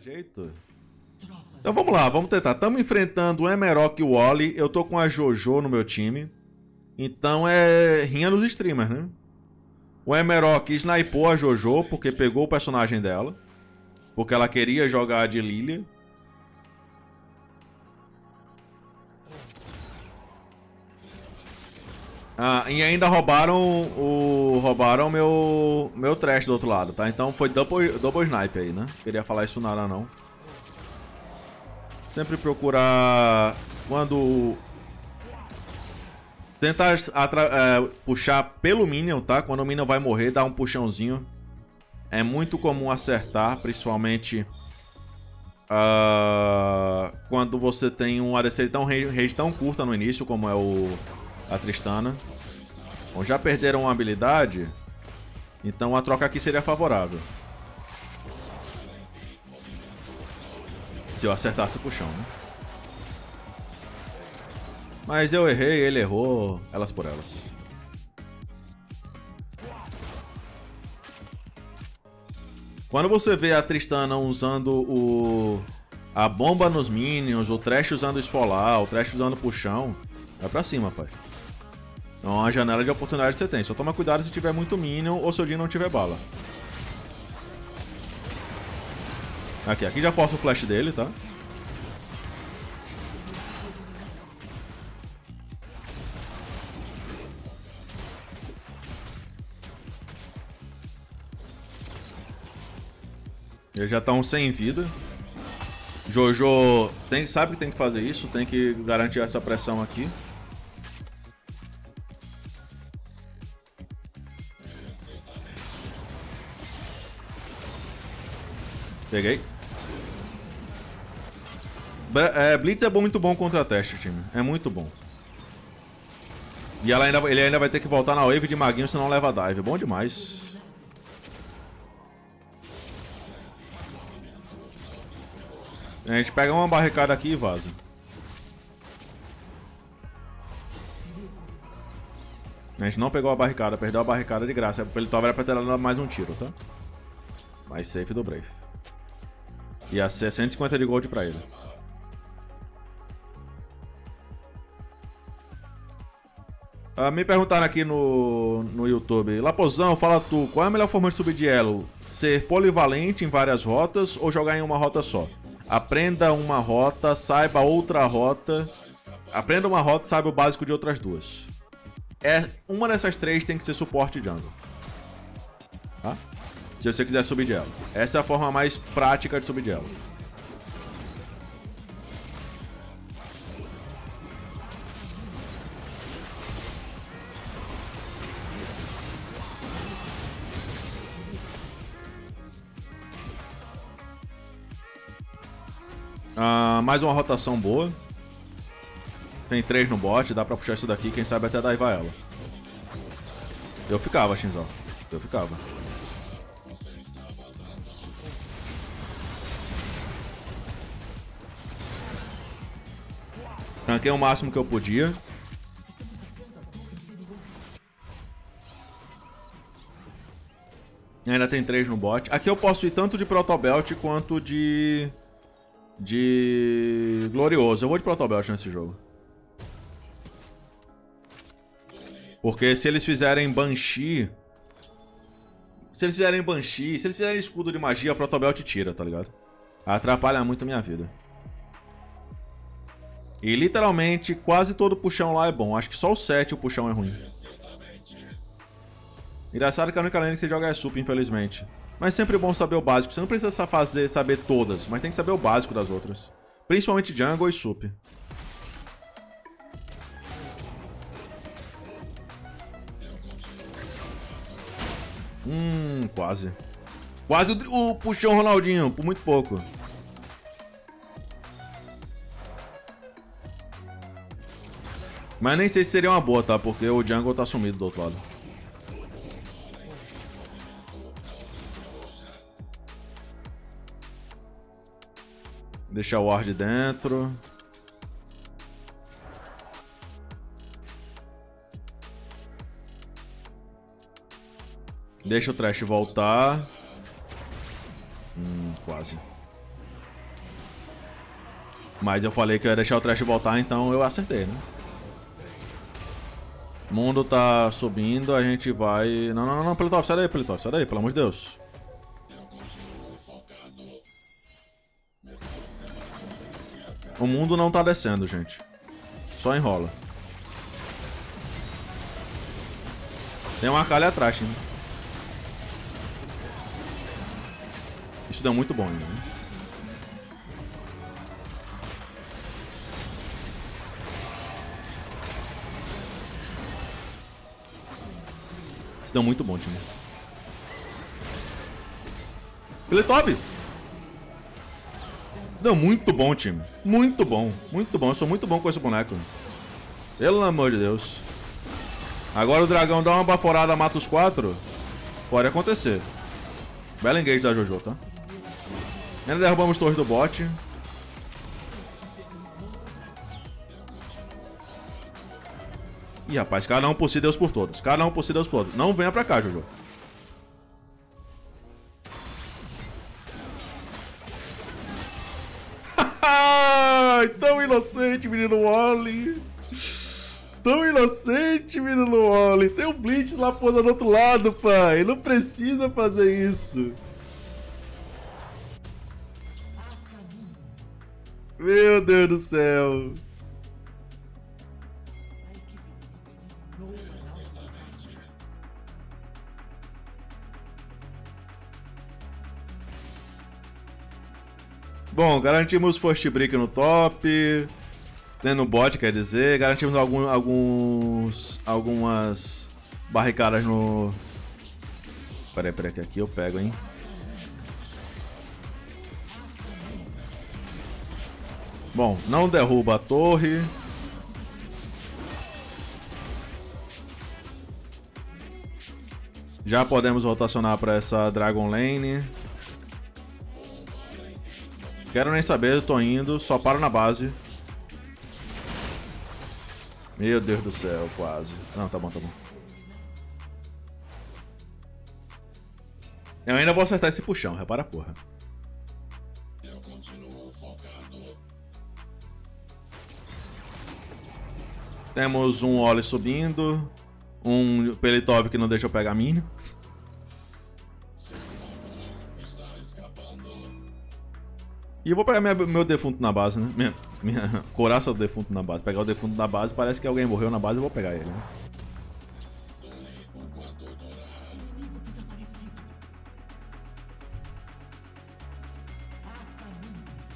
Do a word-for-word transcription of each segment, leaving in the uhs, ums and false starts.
jeito. Então vamos lá, vamos tentar. Estamos enfrentando o Emerok e o Ollie. Eu tô com a Jojo no meu time. Então é rinha nos streamers, né? O Emerok snipou a Jojo porque pegou o personagem dela. Porque ela queria jogar de Lilia. Ah, e ainda roubaram o roubaram meu meu Thresh do outro lado, tá? Então foi double, double snipe aí, né? Queria falar isso nada não. Sempre procurar quando tentar atra... é, puxar pelo minion, tá? Quando o minion vai morrer, dá um puxãozinho. É muito comum acertar, principalmente uh... quando você tem um A D C tão range tão curta no início, como é o a Tristana. Bom, já perderam uma habilidade. Então a troca aqui seria favorável. Se eu acertasse o puxão, né? Mas eu errei, ele errou. Elas por elas. Quando você vê a Tristana usando o... a bomba nos minions, o Thresh usando esfolar, o Thresh usando puxão, vai pra cima, pai. Então, uma janela de oportunidade você tem. Só toma cuidado se tiver muito minion ou se o Jhin não tiver bala. Aqui, aqui já força o flash dele, tá? Eles já estão sem vida. Jojo tem, sabe que tem que fazer isso, tem que garantir essa pressão aqui. Peguei. É, Blitz é bom, muito bom contra teste, time. É muito bom. E ela ainda, ele ainda vai ter que voltar na wave de maguinho, senão leva dive. Bom demais. A gente pega uma barricada aqui e vaza. A gente não pegou a barricada, perdeu a barricada de graça. Ele talvez era pra ter dado mais um tiro, tá? Mais safe do Brave. Ia ser cento e cinquenta de gold pra ele. Ah, me perguntaram aqui no, no YouTube. Laposão, fala tu, qual é a melhor forma de subir de elo? Ser polivalente em várias rotas ou jogar em uma rota só? Aprenda uma rota, saiba outra rota. Aprenda uma rota, saiba o básico de outras duas. É, uma dessas três tem que ser suporte jungle. Tá? Se você quiser subir de elo. Essa é a forma mais prática de subir de elo. Ah, mais uma rotação boa. Tem três no bot, dá pra puxar isso daqui, quem sabe até daivar ela. Eu ficava, Xin Zhao. Eu ficava. Tanquei o máximo que eu podia. Ainda tem três no bot. Aqui eu posso ir tanto de Protobelt quanto de... de... Glorioso. Eu vou de Protobelt nesse jogo. Porque se eles fizerem Banshee... Se eles fizerem Banshee... Se eles fizerem escudo de magia, a Protobelt tira, tá ligado? Atrapalha muito a minha vida. E literalmente, quase todo puxão lá é bom. Acho que só o sete o puxão é ruim. Engraçado que a única lane que você joga é sup, infelizmente. Mas sempre bom saber o básico. Você não precisa fazer, saber todas, mas tem que saber o básico das outras. Principalmente jungle e sup. Hum, quase. Quase o, o puxão Ronaldinho, por muito pouco. Mas nem sei se seria uma boa, tá? Porque o jungle tá sumido do outro lado. Deixar o ward dentro. Deixa o Thresh voltar. Hum, quase. Mas eu falei que eu ia deixar o Thresh voltar, então eu acertei, né? O mundo tá subindo, a gente vai... Não, não, não, não, Pelitov, sai daí, Pelitov, sai daí, pelo amor de Deus. O mundo não tá descendo, gente. Só enrola. Tem uma Kali atrás, hein? Isso deu muito bom ainda, né? Isso deu muito bom, time. Pelitov! Deu muito bom, time. Muito bom. Muito bom. Eu sou muito bom com esse boneco. Pelo amor de Deus. Agora o dragão dá uma baforada, mata os quatro. Pode acontecer. Bela engage da Jojo, tá? Ainda derrubamos torre do bot. Ih, rapaz. Cada um por si, Deus por todos. Cada um por si, Deus por todos. Não venha pra cá, Jojo. Tão inocente, menino Ollie. Tão inocente, menino Ollie. Tem um Blitz lá pousando do outro lado, pai. Não precisa fazer isso. Meu Deus do céu. Bom, garantimos first break no top, né, no bot, quer dizer, garantimos algum, alguns, algumas barricadas no... Peraí, peraí, que aqui eu pego, hein. Bom, não derruba a torre. Já podemos rotacionar para essa Dragon Lane. Quero nem saber, eu tô indo, só paro na base. Meu Deus do céu, quase. Não, tá bom, tá bom. Eu ainda vou acertar esse puxão, repara a porra. Eu continuo focado. Temos um Ollie subindo. Um Pelitov que não deixa eu pegar a minion. E eu vou pegar minha, meu defunto na base, né? Minha, minha coraça do defunto na base. Pegar o defunto na base, parece que alguém morreu na base, eu vou pegar ele, né?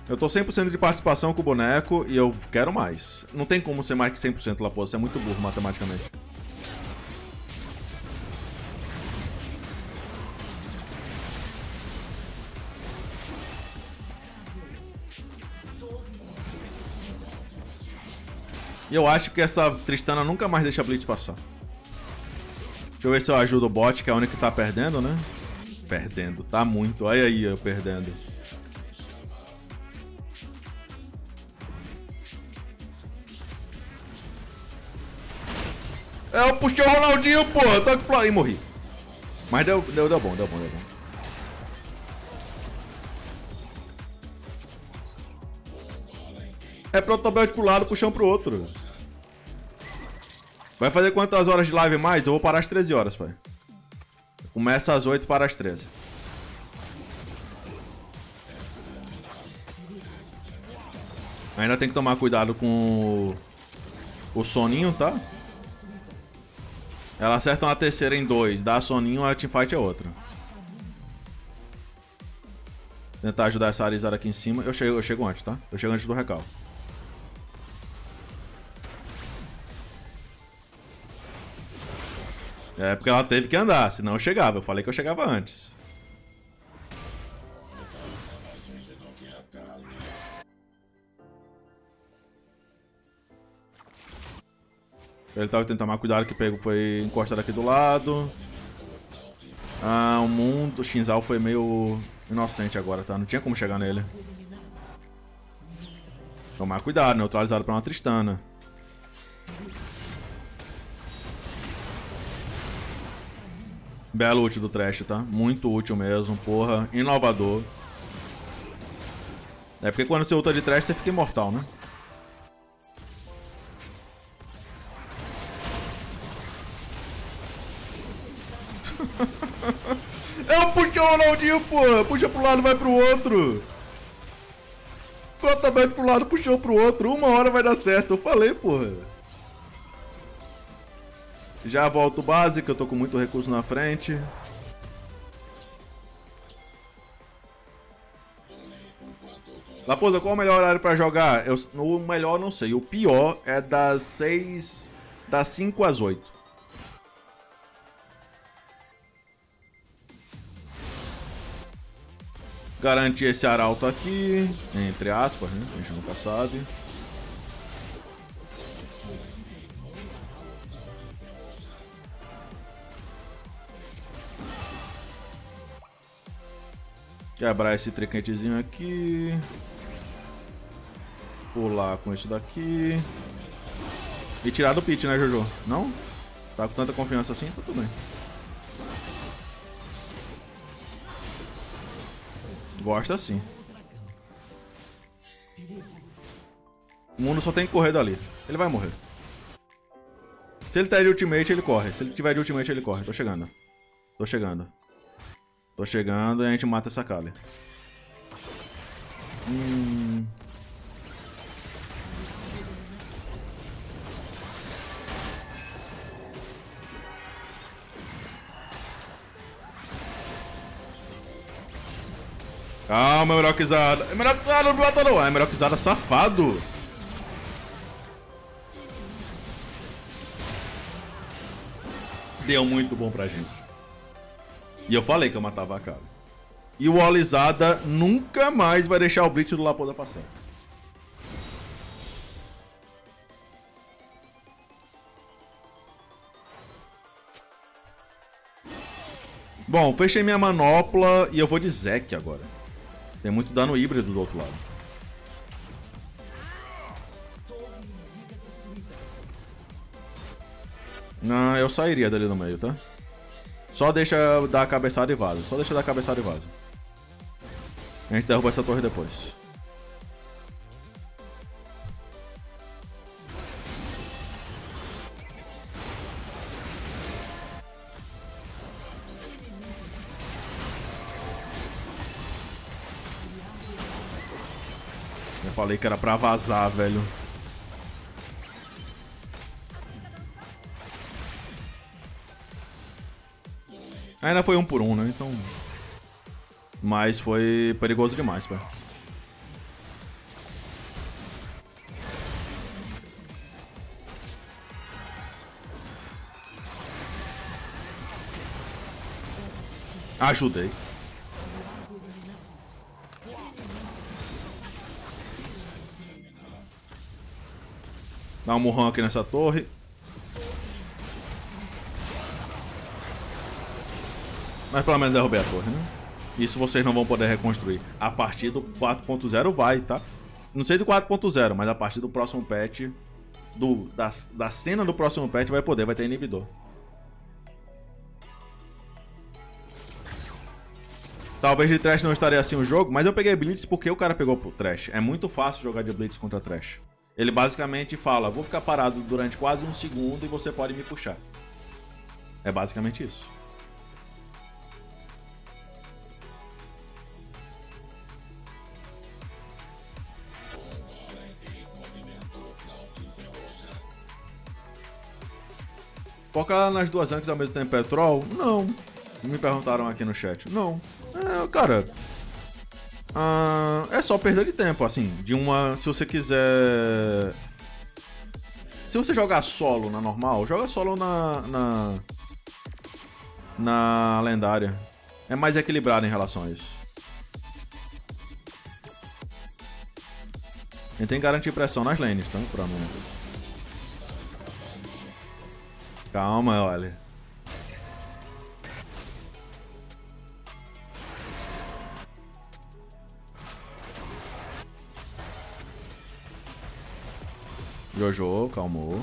Eu tô cem por cento de participação com o boneco e eu quero mais. Não tem como ser mais que cem por cento, Laposa, você é muito burro matematicamente. Eu acho que essa Tristana nunca mais deixa a Blitz passar. Deixa eu ver se eu ajudo o bot, que é a única que tá perdendo, né? Perdendo, tá muito. Olha aí, eu perdendo. Eu puxei o Ronaldinho, pô! Eu tô aqui pra... Ih, morri. Mas deu, deu, deu bom, deu bom, deu bom. É Protobelt pro lado, puxão pro outro. Vai fazer quantas horas de live mais? Eu vou parar às treze horas, pai. Começa às oito, para às treze. Ainda tem que tomar cuidado com o, o soninho, tá? Ela acerta uma terceira em dois. Dá soninho, a teamfight é outra. Tentar ajudar essa Alizada aqui em cima. Eu chego, eu chego antes, tá? Eu chego antes do recalque. É porque ela teve que andar, senão eu chegava. Eu falei que eu chegava antes. Ele tava tentando tomar cuidado que pegou, foi encostado aqui do lado. Ah, o mundo. O Xin Zhao foi meio inocente agora, tá? Não tinha como chegar nele. Tomar cuidado, neutralizado pra uma Tristana. Belo ult do Thresh, tá? Muito útil mesmo, porra. Inovador. É porque quando você ulta de trás, você fica imortal, né? Eu puxei o Ronaldinho, pô! Puxa pro lado, vai pro outro! Protobelt pro lado, puxou pro outro. Uma hora vai dar certo. Eu falei, porra. Já volto básico, eu tô com muito recurso na frente. Laposa, qual é o melhor horário pra jogar? Eu, o melhor não sei. O pior é das seis... Das cinco às oito. Garantir esse arauto aqui, entre aspas, né? A gente nunca sabe. Quebrar esse triquetezinho aqui. Pular com isso daqui. E tirar do pit, né, Jojo? Não? Tá com tanta confiança assim? Tá tudo bem. Gosta sim. O mundo só tem que correr dali. Ele vai morrer. Se ele tá de ultimate, ele corre. Se ele tiver de ultimate, ele corre. Tô chegando. Tô chegando. Tô chegando e a gente mata essa Kali. Hum... Calma, Emerok Kizada. Emerok Kizada não mata não. Emerok Kizada safado. Deu muito bom pra gente. E eu falei que eu matava a Kali. E o Alizada nunca mais vai deixar o Blitz do Lapoda passar. Bom, fechei minha manopla e eu vou de Zac agora. Tem muito dano híbrido do outro lado. Não, eu sairia dali no meio, tá? Só deixa dar a cabeçada e vaza. Só deixa dar a cabeçada e vaza. A gente derruba essa torre depois. Falei que era pra vazar, velho. Ainda foi um por um, né? Então... Mas foi perigoso demais, velho. Ajudei. Dá um murrão aqui nessa torre. Mas pelo menos derrubei a torre, né? Isso vocês não vão poder reconstruir. A partir do quatro ponto zero vai, tá? Não sei do quatro ponto zero, mas a partir do próximo patch... Do, da, da cena do próximo patch vai poder, vai ter inibidor. Talvez de Thresh não estaria assim o jogo, mas eu peguei Blitz porque o cara pegou pro Thresh. É muito fácil jogar de Blitz contra Thresh. Ele basicamente fala, vou ficar parado durante quase um segundo e você pode me puxar. É basicamente isso. Focar nas duas anques ao mesmo tempo, Petrol? Não. Me perguntaram aqui no chat. Não. É, cara... Ah, é só perda de tempo, assim, de uma... Se você quiser... Se você jogar solo na normal, joga solo na... Na, na lendária. É mais equilibrado em relação a isso. A gente tem que garantir pressão nas lanes, tá? Pra mim. Calma, olha. Jojo, calmou.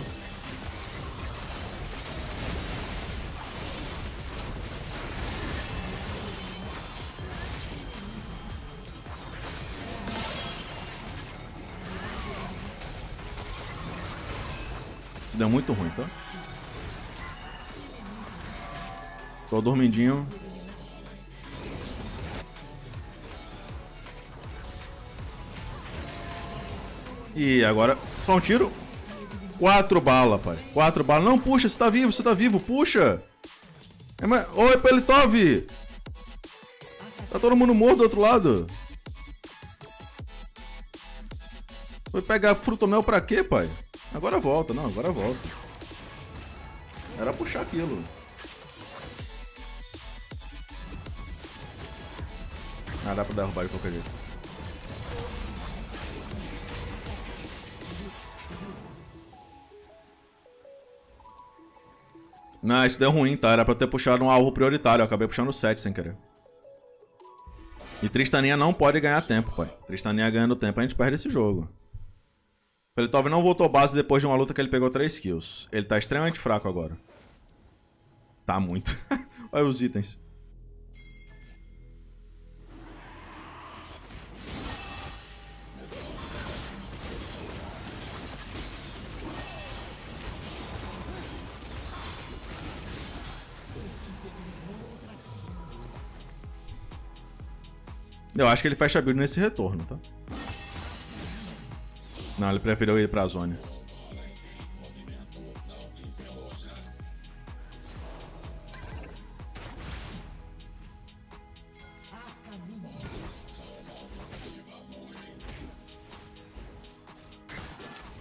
deu muito ruim, tá? Tô dormidinho. E agora, só um tiro. Quatro balas, pai. Quatro balas. Não, puxa, você tá vivo, você tá vivo, puxa. É, mas... Oi, Pelitov! Tá todo mundo morto do outro lado. Foi pegar frutomel pra quê, pai? Agora volta, não, agora volta. Era puxar aquilo. Ah, dá pra derrubar de qualquer jeito. Não, isso deu ruim, tá? Era pra eu ter puxado um alvo prioritário. Eu acabei puxando o sete sem querer. E Tristaninha não pode ganhar tempo, pai. Tristaninha ganhando tempo, a gente perde esse jogo. Pelitov não voltou base depois de uma luta que ele pegou três kills. Ele tá extremamente fraco agora. Tá muito. Olha os itens. Eu acho que ele fecha a build nesse retorno, tá? Não, ele preferiu ir pra zona.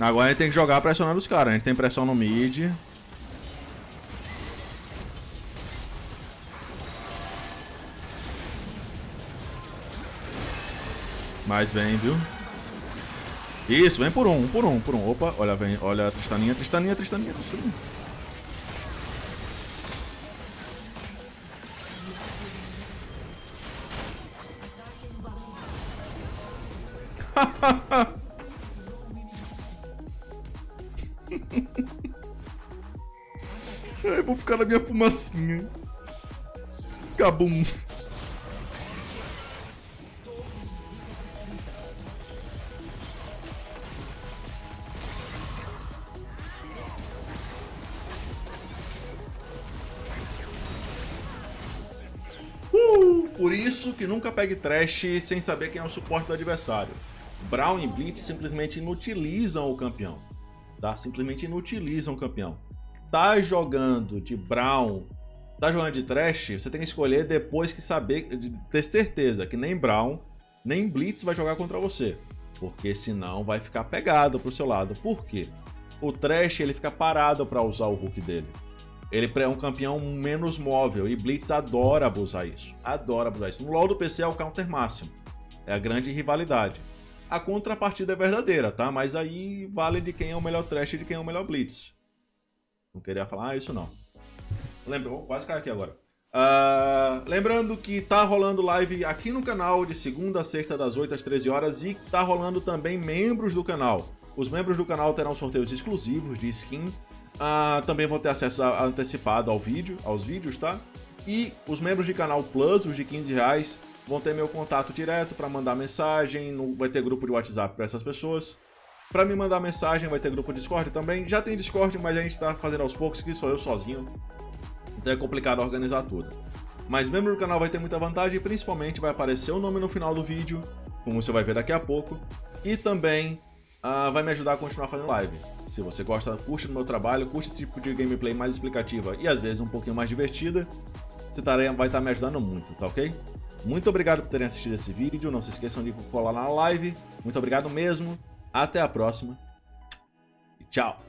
Agora a gente tem que jogar pressionando os caras. A gente tem pressão no mid. Mas vem, viu? Isso, vem por um, um por um, um por um. Opa, olha, vem, olha a Tristaninha, Tristaninha, Tristaninha, Tristaninha. Eu vou ficar na minha fumacinha. Cabum. Por isso que nunca pegue Thresh sem saber quem é o suporte do adversário. Brown e Blitz simplesmente inutilizam o campeão. Tá? Simplesmente inutilizam o campeão. Tá jogando de Brown, tá jogando de Thresh, você tem que escolher depois que saber, ter certeza que nem Brown, nem Blitz vai jogar contra você. Porque senão vai ficar pegado pro seu lado. Por quê? O Thresh, ele fica parado para usar o hook dele. Ele é um campeão menos móvel e Blitz adora abusar isso. Adora abusar isso. No LoL do P C é o counter máximo. É a grande rivalidade. A contrapartida é verdadeira, tá? Mas aí vale de quem é o melhor Thresh e de quem é o melhor Blitz. Não queria falar isso, não. Lembra, vou quase cair aqui agora. Uh, lembrando que tá rolando live aqui no canal de segunda a sexta das oito às treze horas e tá rolando também membros do canal. Os membros do canal terão sorteios exclusivos de skin. Uh, também vão ter acesso a, antecipado ao vídeo, aos vídeos, tá? E os membros de canal Plus, os de quinze reais, vão ter meu contato direto para mandar mensagem, no, vai ter grupo de WhatsApp para essas pessoas. Para me mandar mensagem vai ter grupo Discord também. Já tem Discord, mas a gente tá fazendo aos poucos, que sou eu sozinho. Então é complicado organizar tudo. Mas membro do canal vai ter muita vantagem, principalmente vai aparecer o nome no final do vídeo, como você vai ver daqui a pouco. E também... Uh, vai me ajudar a continuar fazendo live. Se você gosta, curte do meu trabalho, curte esse tipo de gameplay mais explicativa e às vezes um pouquinho mais divertida, você tá, vai estar tá me ajudando muito, tá ok? Muito obrigado por terem assistido esse vídeo, não se esqueçam de colar na live, muito obrigado mesmo, até a próxima e tchau!